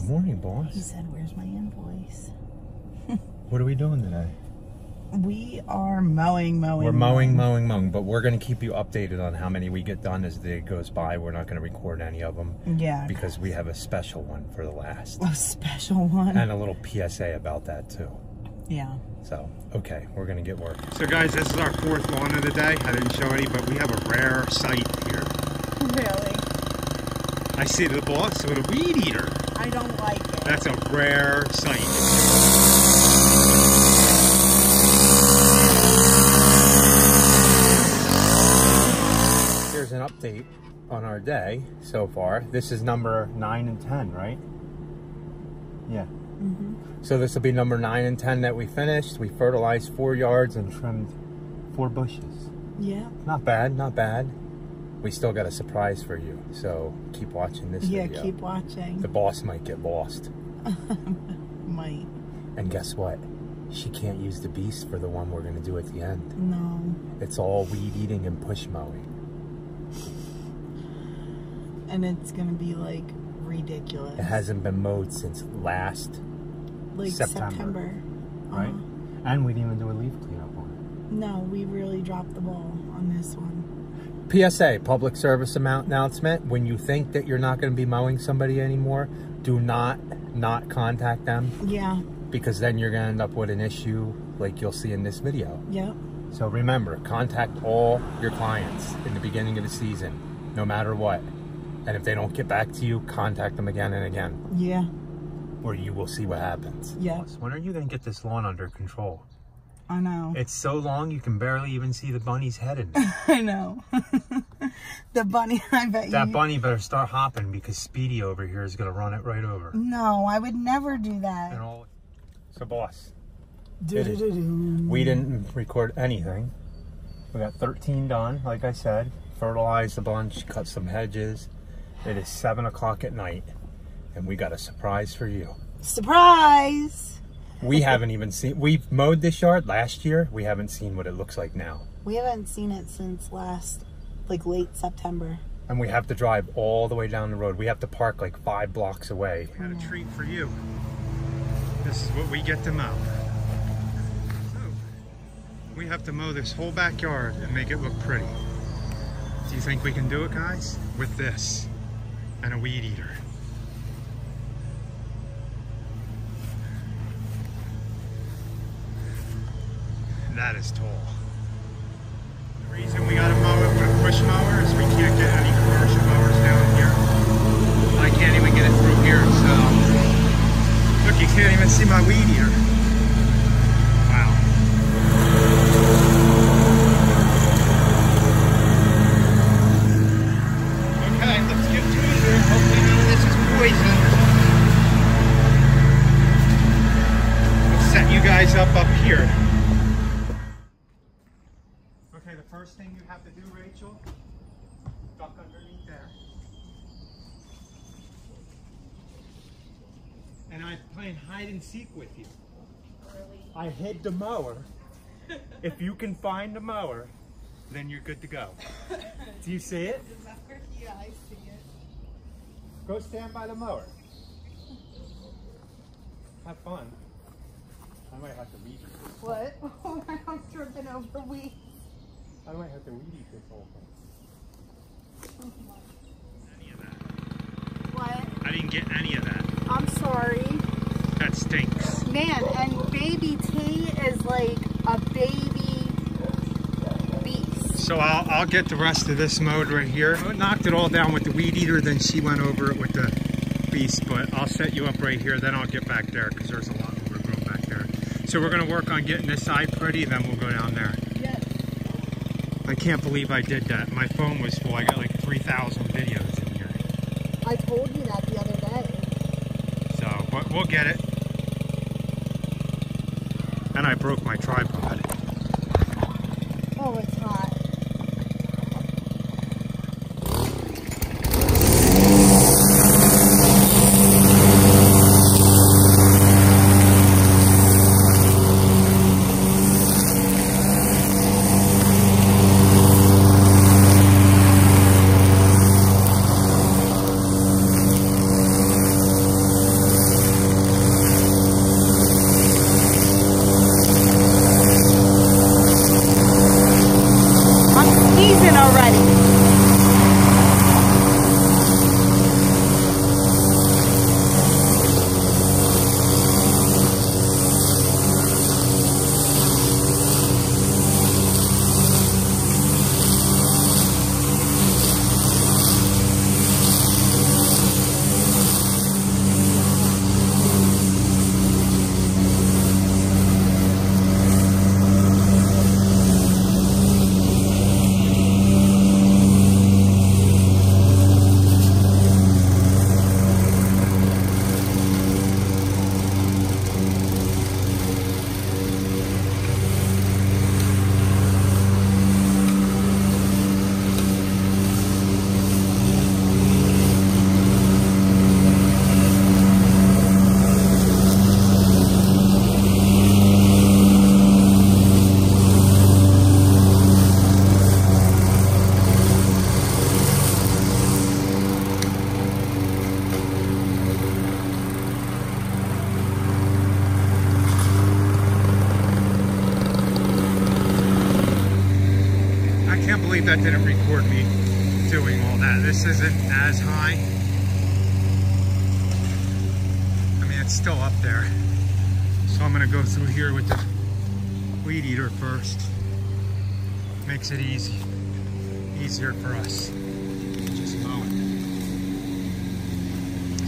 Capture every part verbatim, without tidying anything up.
Good morning, boss. He said, where's my invoice? What are we doing today? We are mowing, mowing, We're mowing, mowing, mowing, but we're going to keep you updated on how many we get done as the day goes by. We're not going to record any of them. Yeah. Because we have a special one for the last. A special one? And a little P S A about that, too. Yeah. So, okay, we're going to get work. So, guys, this is our fourth lawn of the day. I didn't show any, but we have a rare sight here. Really? I see the boss with a weed eater. I don't like it. That's a rare sight. An update on our day so far. This is number nine and ten, right? Yeah. Mm-hmm. So this will be number nine and ten that we finished. We fertilized four yards and trimmed four bushes. Yeah. Not bad, not bad. We still got a surprise for you, so keep watching this yeah, video. Yeah, keep watching. The boss might get lost. Might. And guess what? She can't use the beast for the one we're going to do at the end. No. It's all weed eating and push mowing. And it's going to be, like, ridiculous. It hasn't been mowed since last like September. September. Right? Uh-huh. And we didn't even do a leaf cleanup on it. No, we really dropped the ball on this one. P S A, public service announcement. When you think that you're not going to be mowing somebody anymore, do not not contact them. Yeah. Because then you're going to end up with an issue like you'll see in this video. Yep. So remember, contact all your clients in the beginning of the season, no matter what. And if they don't get back to you, contact them again and again. Yeah. Or you will see what happens. Yeah. When are you going to get this lawn under control? I know. It's so long, you can barely even see the bunny's head in it. I know. The bunny, I bet you. That bunny better start hopping because Speedy over here is going to run it right over. No, I would never do that. And all... So, boss. Do, do, do, do. We didn't record anything. We got thirteen done, like I said. Fertilized a bunch, cut some hedges. It is seven o'clock at night, and we got a surprise for you. Surprise! We haven't even seen... We've mowed this yard last year. We haven't seen what it looks like now. We haven't seen it since last, like, late September. And we have to drive all the way down the road. We have to park, like, five blocks away. We got a treat for you. This is what we get to mow. So, we have to mow this whole backyard and make it look pretty. Do you think we can do it, guys? With this. And a weed eater. That is tall. The reason we gotta mow it with a push mower is we can't get any commercial mowers down here. I can't even get it through here, so... Look, you can't even see my weed eater. Up up here. Okay, the first thing you have to do, Rachel, duck underneath there. And I'm playing hide and seek with you. Really? I hid the mower. If you can find the mower, then you're good to go. Do you see it? Yeah, I see it. Go stand by the mower. Have fun. I might have to weed eat this. What? Oh, I'm tripping over weeds. I might have to weed eat this whole thing. Any of that. What? I didn't get any of that. I'm sorry. That stinks. Man, and baby T is like a baby beast. So I'll, I'll get the rest of this mowed right here. I knocked it all down with the weed eater, then she went over it with the beast, but I'll set you up right here, then I'll get back there because there's a lot. So we're going to work on getting this side pretty, then we'll go down there. Yes. I can't believe I did that. My phone was full. I got like three thousand videos in here. I told you that the other day. So, but we'll get it. And I broke my tripod. Oh, it's hot. believe that didn't record me doing all that. This isn't as high. I mean, it's still up there. So I'm gonna go through here with the weed eater first. Makes it easy, easier for us. Just mow it.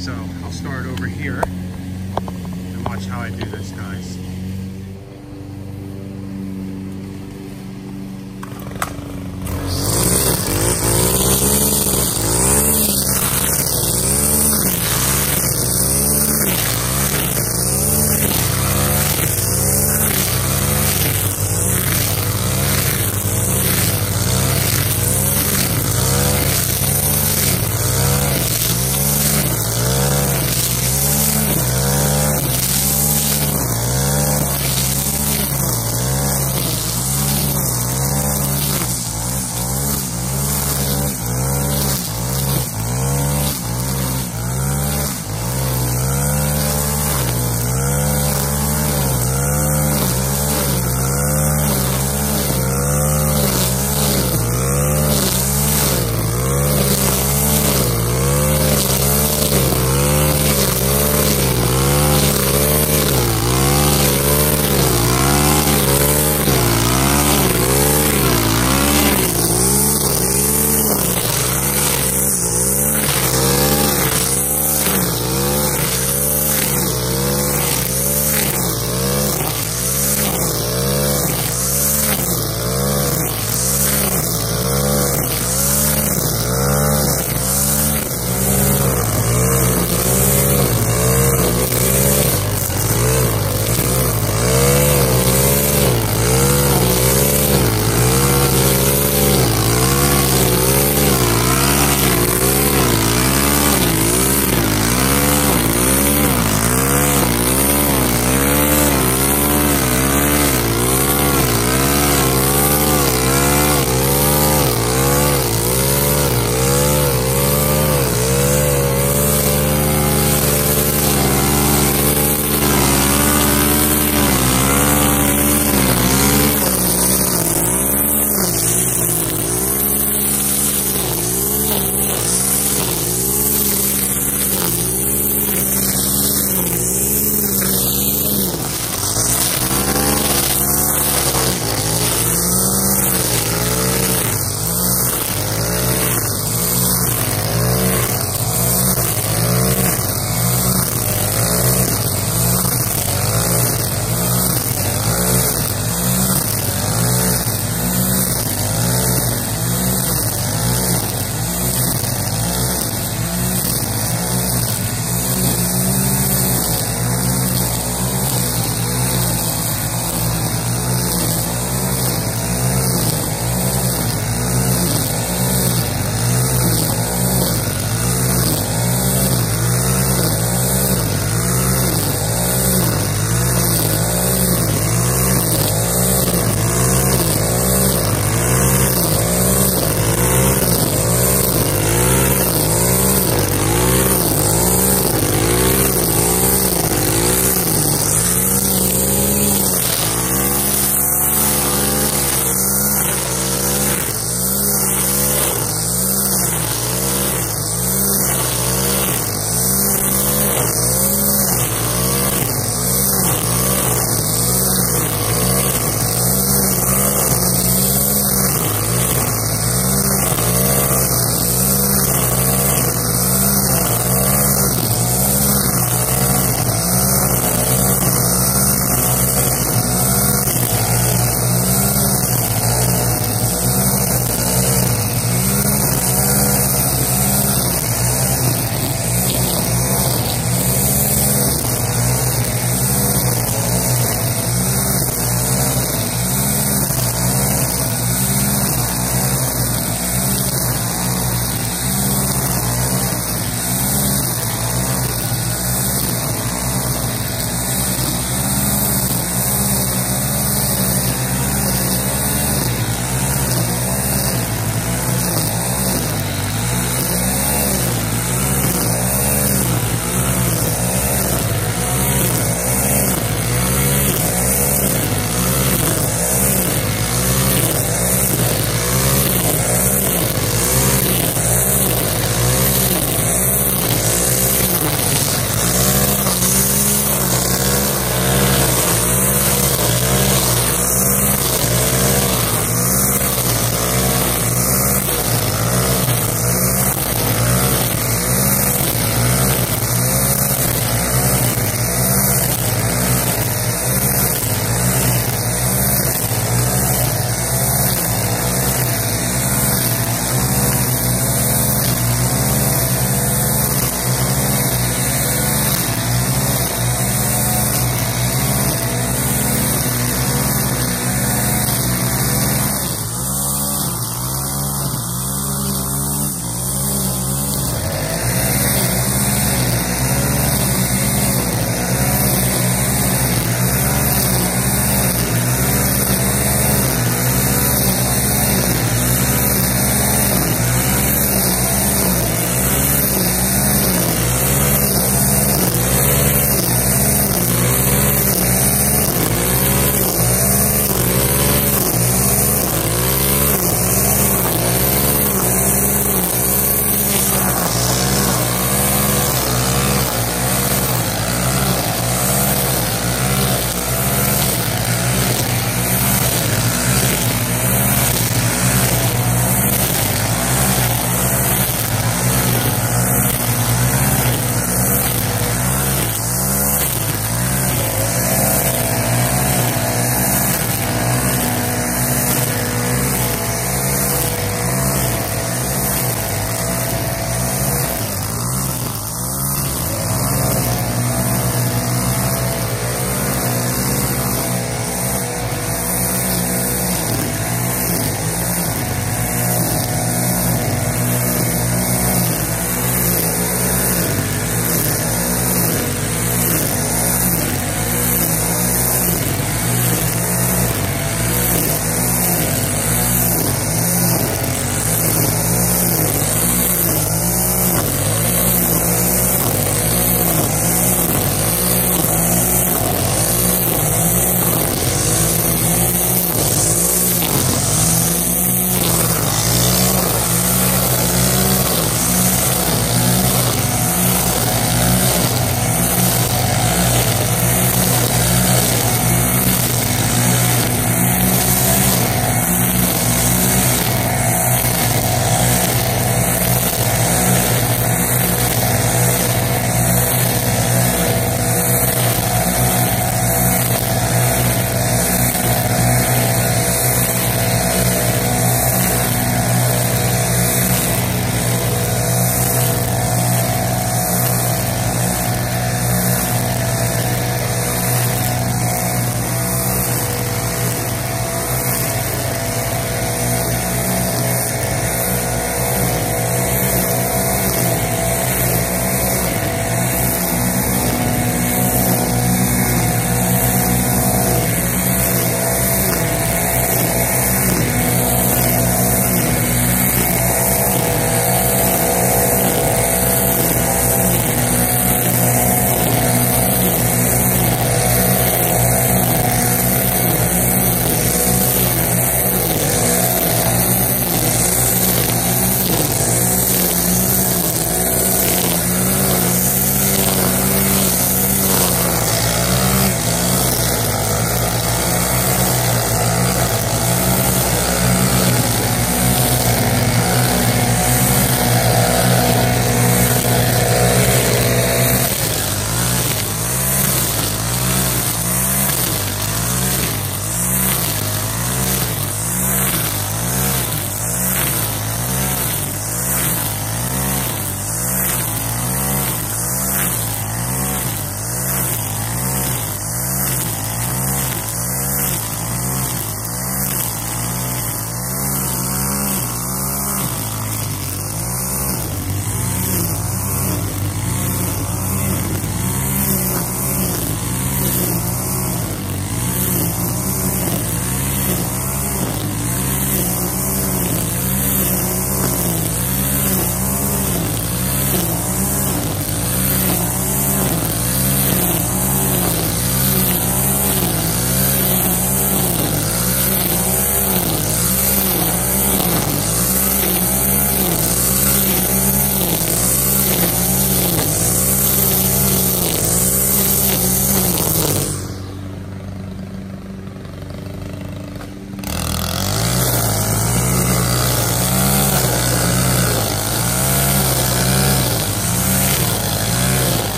So I'll start over here and watch how I do this, guys.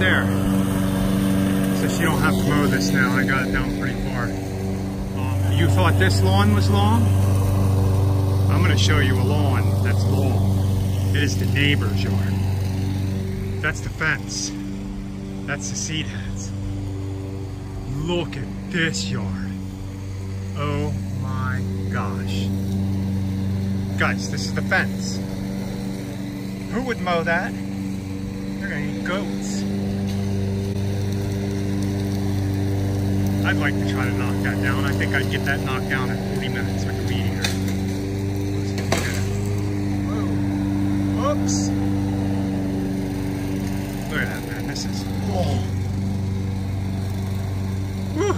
right there. So she don't have to mow this now. I got it down pretty far. Um, you thought this lawn was long? I'm going to show you a lawn that's long. It is the neighbor's yard. That's the fence. That's the seed heads. Look at this yard. Oh my gosh. Guys, this is the fence. Who would mow that? They're gonna eat goats. I'd like to try to knock that down. I think I'd get that knocked down in forty minutes with a weed eater. Let's get that. Whoa. Oops. Look at that, man. This is long. Whew.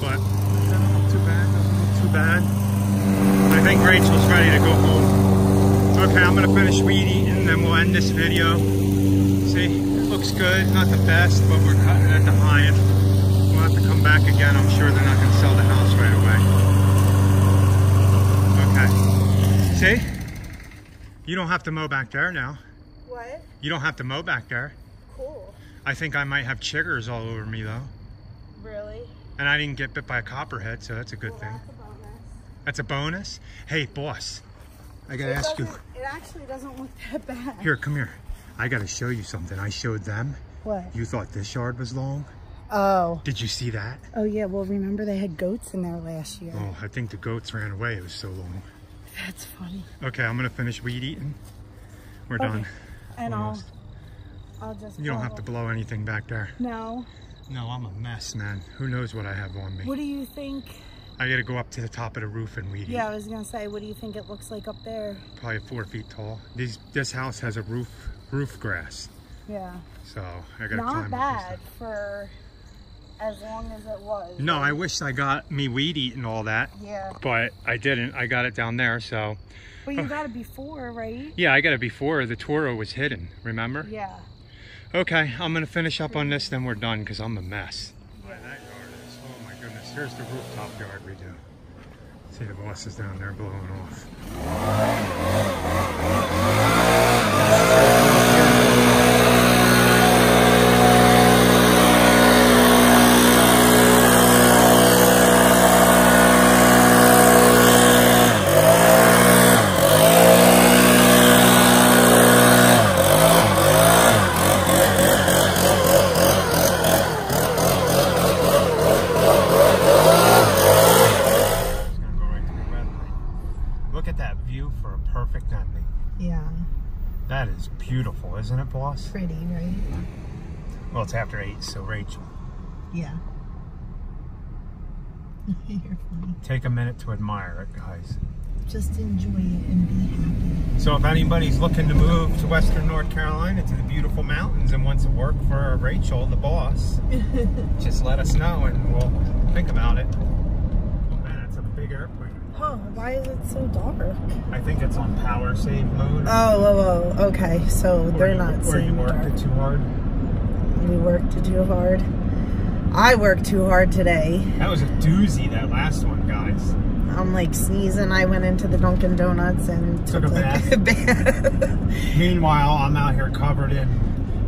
But that doesn't look too bad. Doesn't look too bad. I think Rachel's ready to go home. Okay, I'm gonna finish weed eating and then we'll end this video. See, it looks good, not the best, but we're cutting it at the high end. We'll have to come back again. I'm sure they're not gonna sell the house right away. Okay, see? You don't have to mow back there now. What? You don't have to mow back there. Cool. I think I might have chiggers all over me though. Really? And I didn't get bit by a copperhead, so that's a good well, thing. That's a bonus. Hey, boss, I gotta it ask you. It actually doesn't look that bad. Here, come here. I gotta show you something. I showed them. What? You thought this yard was long? Oh. Did you see that? Oh yeah, well remember they had goats in there last year. Oh, I think the goats ran away. It was so long. That's funny. Okay, I'm gonna finish weed eating. We're okay. Done. And Almost. I'll, I'll just You don't have to blow anything back there. No. No, I'm a mess, man. Who knows what I have on me. What do you think? I gotta go up to the top of the roof and weed eat. Yeah, I was gonna say, what do you think it looks like up there? Probably four feet tall. These this house has a roof roof grass. Yeah. So I gotta Not climb bad up and stuff. For as long as it was. No, right? I wish I got me weed eating all that. Yeah. But I didn't. I got it down there. So. But you oh. got it before, right? Yeah, I got it before. The Toro was hidden. Remember? Yeah. Okay, I'm gonna finish up on this, then we're done because I'm a mess. Yeah. Here's the rooftop yard we do. See the boss is down there blowing off. That is beautiful, isn't it, boss? Pretty, right? Well, it's after eight, so Rachel. Yeah. You're funny. Take a minute to admire it, guys. Just enjoy it and be happy. So if anybody's looking to move to Western North Carolina, to the beautiful mountains, and wants to work for Rachel, the boss, just let us know and we'll think about it. Man, that's a big airplane. Huh, why is it so dark? I think it's on power save mode. Oh, oh, oh, okay. So they're not seeing dark. Or you worked it too hard. We worked it too hard. I worked too hard today. That was a doozy, that last one, guys. I'm like sneezing. I went into the Dunkin' Donuts and took, took a bath. A bath. Meanwhile, I'm out here covered in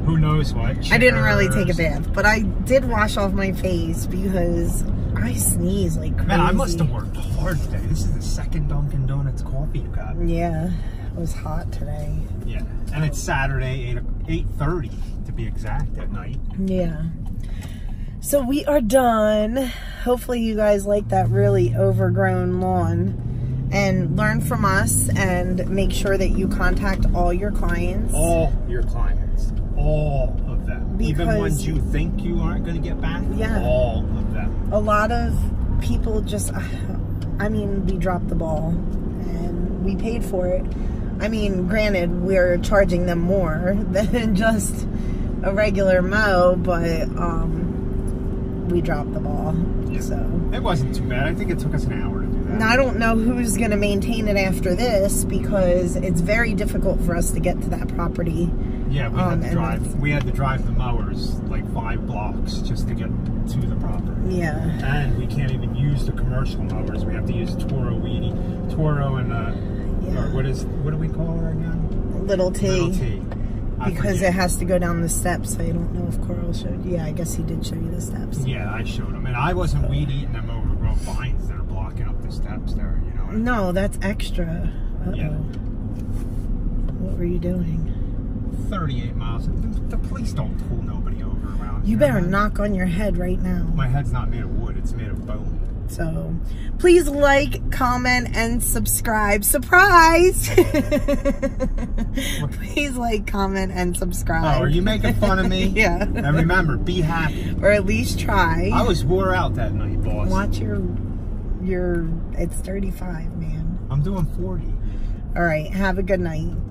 who knows what. I didn't really take a bath, but I did wash off my face because I sneeze like crazy. Man, I must have worked hard today. This is the second Dunkin' Donuts coffee you got. Yeah, it was hot today. Yeah, and it's Saturday, eight thirty to be exact at night. Yeah. So we are done. Hopefully you guys like that really overgrown lawn. And learn from us and make sure that you contact all your clients. All your clients. All of them. Because even ones you think you aren't going to get back. Yeah. All of them. A lot of people just, I mean, we dropped the ball and we paid for it. I mean, granted, we're charging them more than just a regular mow, but um, we dropped the ball. Yeah. So it wasn't too bad. I think it took us an hour to do that. Now, I don't know who's going to maintain it after this because it's very difficult for us to get to that property. Yeah, we um, had to drive. We had to drive the mowers like five blocks just to get to the property. Yeah, and we can't even use the commercial mowers. We have to use Toro weedy, Toro and uh, yeah. what is what do we call her again? Little T. Little T. I because forget. It has to go down the steps, so you don't know if Coral showed you. Yeah, I guess he did show you the steps. Yeah, I showed him. And I wasn't weed eating them overgrown vines that are blocking up the steps there, you know what I mean? No, that's extra. Uh-oh. Yeah. What were you doing? thirty-eight miles. The police don't pull nobody over around here. You better knock on your head right now. My head's not made of wood, it's made of bone. So, please like, comment, and subscribe. Surprise! Please like, comment, and subscribe. Oh, are you making fun of me? Yeah. And remember, be happy. Or at least try. I was wore out that night, boss. Watch your, your, it's thirty-five, man. I'm doing forty. All right, have a good night.